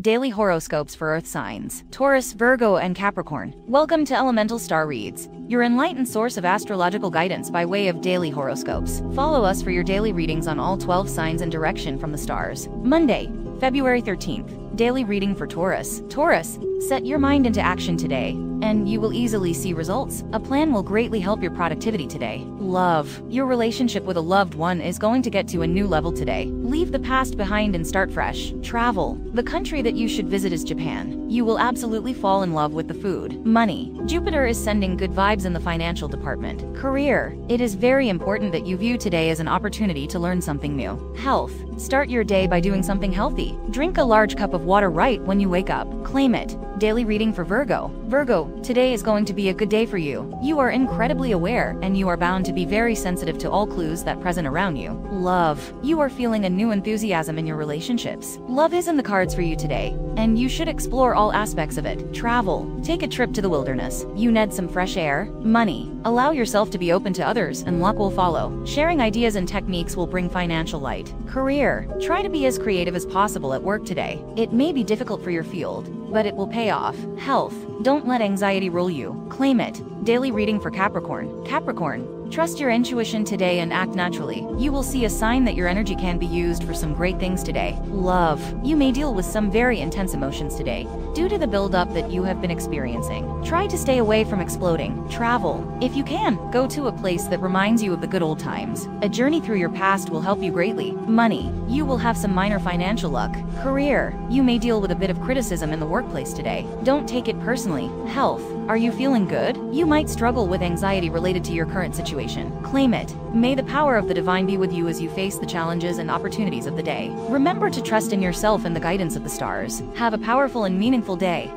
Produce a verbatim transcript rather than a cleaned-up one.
Daily horoscopes for Earth signs, Taurus, Virgo, and Capricorn. Welcome to Elemental Star Reads, your enlightened source of astrological guidance by way of daily horoscopes. Follow us for your daily readings on all twelve signs and direction from the stars. Monday, February thirteenth, daily reading for Taurus. Taurus, set your mind into action today, and you will easily see results. A plan will greatly help your productivity today. Love. Your relationship with a loved one is going to get to a new level today. Leave the past behind and start fresh. Travel. The country that you should visit is Japan. You will absolutely fall in love with the food. Money. Jupiter is sending good vibes in the financial department. Career. It is very important that you view today as an opportunity to learn something new. Health. Start your day by doing something healthy. Drink a large cup of water right when you wake up. Claim it. Daily reading for Virgo. Virgo, today is going to be a good day for you. You are incredibly aware, and you are bound to be very sensitive to all clues that present around you. Love. You are feeling a new enthusiasm in your relationships. Love is in the cards for you today, and you should explore all aspects of it. Travel. Take a trip to the wilderness. You need some fresh air. Money. Allow yourself to be open to others, and luck will follow. Sharing ideas and techniques will bring financial light. Career. Try to be as creative as possible at work today. It may be difficult for your field, but it will pay off. Health. Don't let anxiety rule you. Claim it. Daily reading for Capricorn. Capricorn, trust your intuition today and act naturally. You will see a sign that your energy can be used for some great things today. Love. You may deal with some very intense emotions today due to the buildup that you have been experiencing. Try to stay away from exploding. Travel. If you can, go to a place that reminds you of the good old times. A journey through your past will help you greatly. Money. You will have some minor financial luck. Career. You may deal with a bit of criticism in the workplace today. Don't take it personally. Health. Are you feeling good? You might struggle with anxiety related to your current situation. Claim it. May the power of the divine be with you as you face the challenges and opportunities of the day. Remember to trust in yourself and the guidance of the stars. Have a powerful and meaningful day.